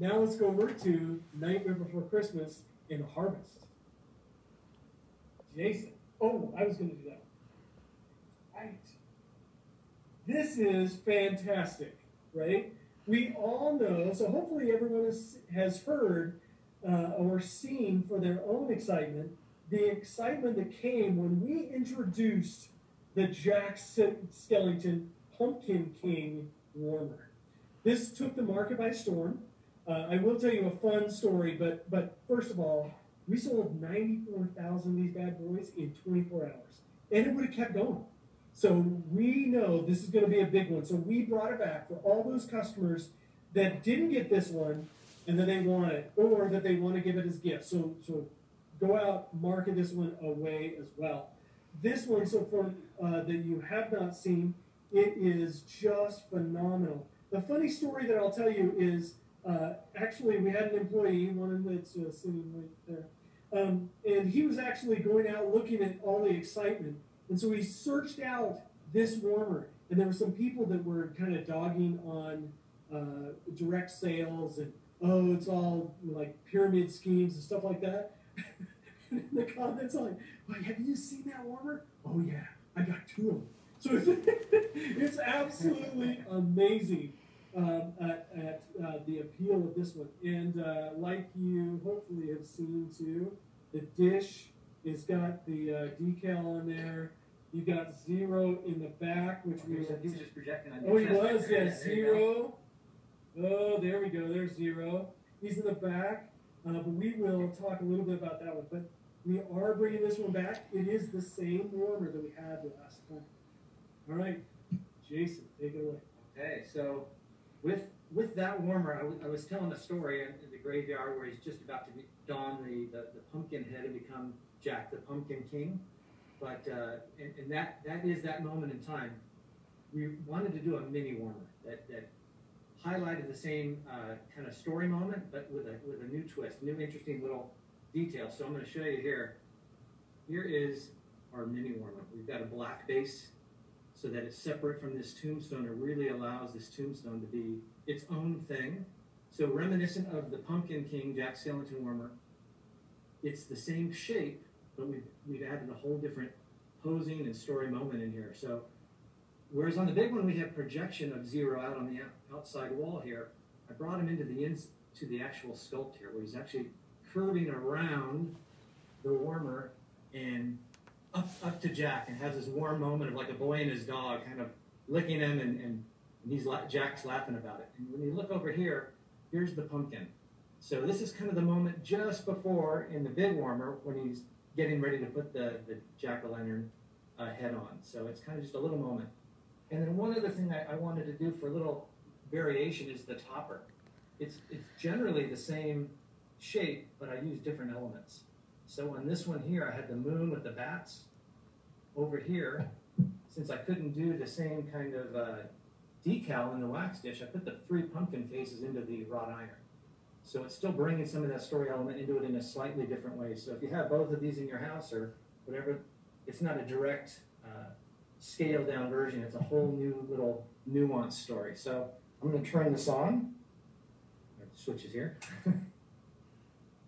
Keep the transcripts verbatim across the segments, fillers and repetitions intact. Now let's go over to Nightmare Before Christmas in Harvest. Jason. Oh, I was going to do that. Right. This is fantastic, right? We all know, so hopefully everyone has, has heard uh, or seen for their own excitement, the excitement that came when we introduced the Jack Skeleton Pumpkin King warmer. This took the market by storm. Uh, I will tell you a fun story, but, but first of all, we sold ninety-four thousand of these bad boys in twenty-four hours, and it would have kept going. So we know this is going to be a big one. So we brought it back for all those customers that didn't get this one and that they want it, or that they want to give it as gifts. So, so go out, market this one away as well. This one, so far uh, that you have not seen, it is just phenomenal. The funny story that I'll tell you is, uh, actually we had an employee, one that's uh, sitting right there, um, and he was actually going out looking at all the excitement. And so we searched out this warmer, and there were some people that were kind of dogging on uh, direct sales and, oh, it's all like pyramid schemes and stuff like that. In the comments, I'm like, well, have you seen that warmer? Oh, yeah, I got two of them. So it's, it's absolutely amazing um, at, at uh, the appeal of this one. And uh, like you hopefully have seen, too, the dish has got the uh, decal on there. You got Zero in the back, which oh, we were. He was just projecting on. Oh, he was, yeah. yeah Zero. Oh, there we go. There's Zero. He's in the back. Uh, but we will talk a little bit about that one. But we are bringing this one back. It is the same warmer that we had the last time. All right, Jason, take it away. Okay, so with with that warmer, I, w I was telling a story in the graveyard where he's just about to be, don the, the the pumpkin head and become Jack the Pumpkin King, but uh, and, and that that is that moment in time. We wanted to do a mini warmer that, that highlighted the same uh, kind of story moment, but with a with a new twist, new interesting little detail. So I'm going to show you here. Here is our mini warmer. We've got a black base so that it's separate from this tombstone. It really allows this tombstone to be its own thing. So reminiscent of the Pumpkin King, Jack Skellington warmer. It's the same shape, but we've, we've added a whole different posing and story moment in here. So, whereas on the big one we have projection of Zero out on the outside wall here, I brought him into the ins to the actual sculpt here, where he's actually curving around the warmer and up up to Jack, and has this warm moment of like a boy and his dog, kind of licking him, and and, and he's la Jack's laughing about it. And when you look over here, here's the pumpkin. So this is kind of the moment just before in the big warmer when he's getting ready to put the, the jack-o'-lantern uh, head on. So it's kind of just a little moment. And then one other thing I, I wanted to do for a little variation is the topper. It's, it's generally the same shape, but I use different elements. So on this one here, I had the moon with the bats. Over here, since I couldn't do the same kind of uh, decal in the wax dish, I put the three pumpkin faces into the wrought iron. So it's still bringing some of that story element into it in a slightly different way. So if you have both of these in your house or whatever, it's not a direct uh, scaled down version. It's a whole new little nuanced story. So I'm going to turn this on. It switches here.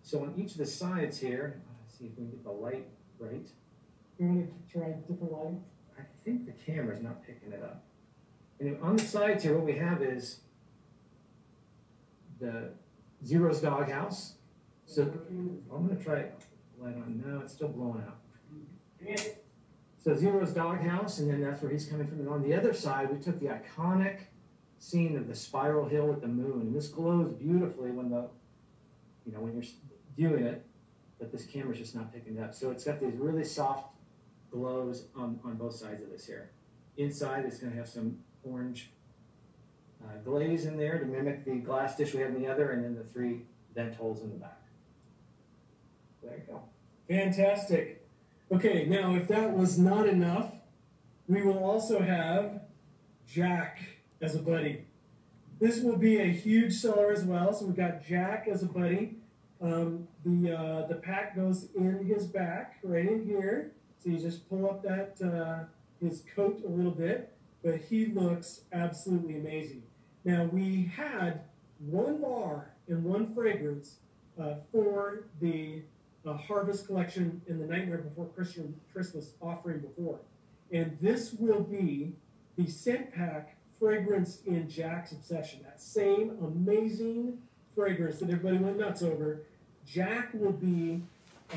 So on each of the sides here, let's see if we can get the light right. You want to try a different light? I think the camera's not picking it up. And on the sides here, what we have is the Zero's doghouse. So I'm going to try light on. No, it's still blowing out. So Zero's doghouse, and then that's where he's coming from. And on the other side, we took the iconic scene of the spiral hill with the moon. And this glows beautifully when the, you know, when you're viewing it, but this camera's just not picking it up. So it's got these really soft glows on, on both sides of this here. Inside, it's going to have some orange Uh, glaze in there to mimic the glass dish we have in the other, and then the three vent holes in the back. There you go. Fantastic. Okay, now if that was not enough, we will also have Jack as a buddy. This will be a huge seller as well. So we've got Jack as a buddy. Um, the uh, the pack goes in his back, right in here. So you just pull up that uh, his coat a little bit, but he looks absolutely amazing. Now, we had one bar and one fragrance uh, for the uh, Harvest Collection in the Nightmare Before Christmas offering before. And this will be the scent pack fragrance in Jack's Obsession. That same amazing fragrance that everybody went nuts over. Jack will be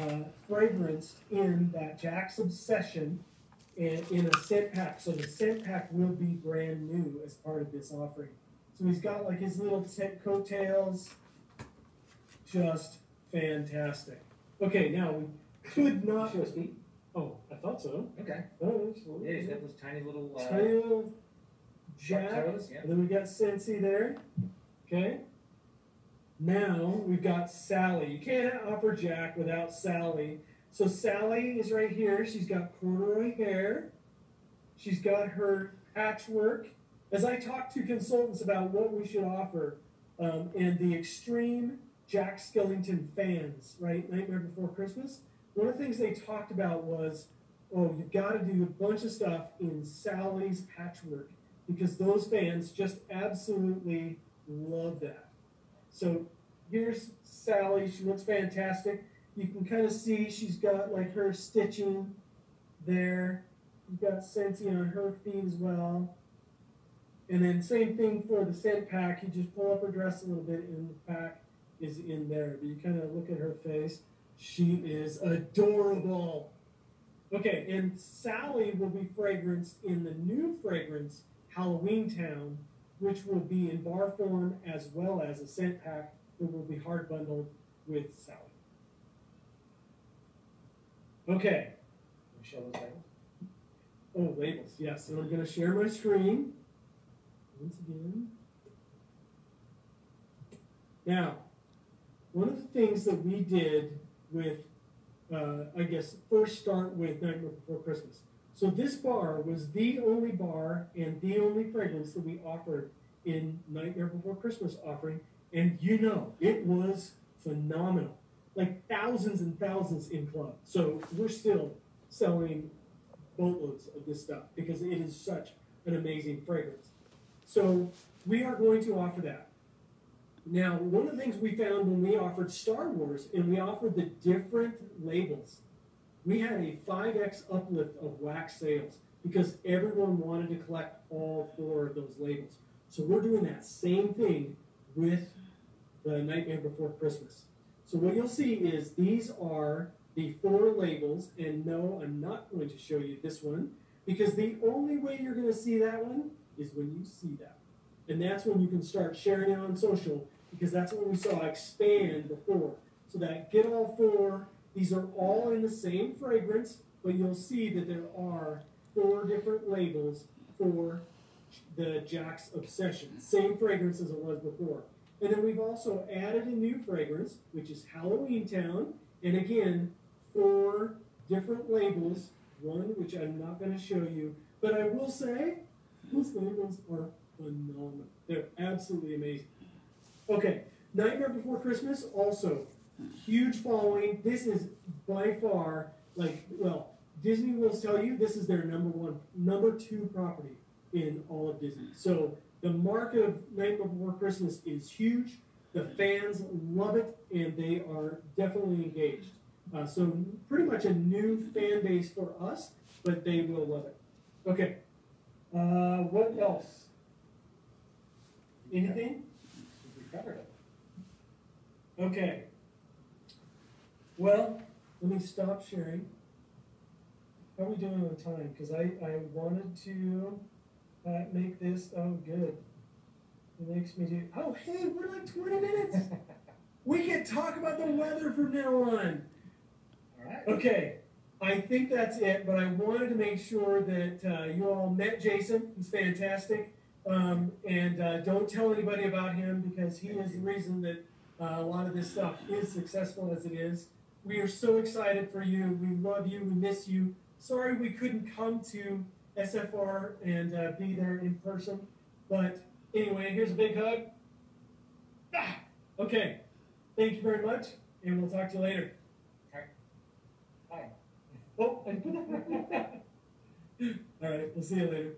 uh, fragranced in that Jack's Obsession and in a scent pack. So the scent pack will be brand new as part of this offering. So he's got like his little scent coattails. Just fantastic. Okay, now we could not. Show his feet. Oh, I thought so. Okay. Oh, absolutely. Yeah, he's got those tiny little. Uh, tiny little Jack. Toes, yeah. And then we got Scentsy there. Okay. Now we've got Sally. You can't offer Jack without Sally. So Sally is right here. She's got corduroy hair. She's got her patchwork. As I talked to consultants about what we should offer, um, and the extreme Jack Skellington fans, right? Nightmare Before Christmas. One of the things they talked about was, oh, you've got to do a bunch of stuff in Sally's patchwork because those fans just absolutely love that. So here's Sally. She looks fantastic. You can kind of see she's got like her stitching there. You've got Scentsy on her feet as well. And then same thing for the scent pack. You just pull up her dress a little bit and the pack is in there. But you kind of look at her face. She is adorable. Okay, and Sally will be fragranced in the new fragrance, Halloween Town, which will be in bar form as well as a scent pack that will be hard bundled with Sally. Okay. Can we show those labels? Oh, labels, yes. And I'm going to share my screen. Once again. Now, one of the things that we did with, uh, I guess, first start with Nightmare Before Christmas. So this bar was the only bar and the only fragrance that we offered in Nightmare Before Christmas offering. And you know, it was phenomenal. Like thousands and thousands in club. So we're still selling boatloads of this stuff because it is such an amazing fragrance. So we are going to offer that. Now, one of the things we found when we offered Star Wars and we offered the different labels, we had a five X uplift of wax sales because everyone wanted to collect all four of those labels. So we're doing that same thing with the Nightmare Before Christmas. So what you'll see is these are the four labels, and no, I'm not going to show you this one because the only way you're going to see that one is when you see that. And that's when you can start sharing it on social because that's what we saw expand before. So that get all four, these are all in the same fragrance, but you'll see that there are four different labels for the Jack's Obsession. Same fragrance as it was before. And then we've also added a new fragrance, which is Halloween Town. And again, four different labels, one which I'm not going to show you. But I will say, those labels are phenomenal. They're absolutely amazing. Okay, Nightmare Before Christmas, also huge following. This is by far, like, well, Disney will tell you this is their number one, number two property in all of Disney. So the market of Nightmare Before Christmas is huge. The fans love it, and they are definitely engaged. Uh, so pretty much a new fan base for us, but they will love it. Okay. Uh, what else? Anything? We covered it. Okay. Well, let me stop sharing. How are we doing on time? Because I, I wanted to uh, make this, oh, good. It makes me do, oh, hey, we're like twenty minutes. We can talk about the weather from now on. All right. Okay. I think that's it, but I wanted to make sure that uh, you all met Jason. He's fantastic. Um, and uh, don't tell anybody about him because he is the reason that uh, a lot of this stuff is successful as it is. We are so excited for you. We love you. We miss you. Sorry we couldn't come to S F R and uh, be there in person. But anyway, here's a big hug. Ah! Okay. Thank you very much, and we'll talk to you later. All right. Bye. Oh, all right, we'll see you later.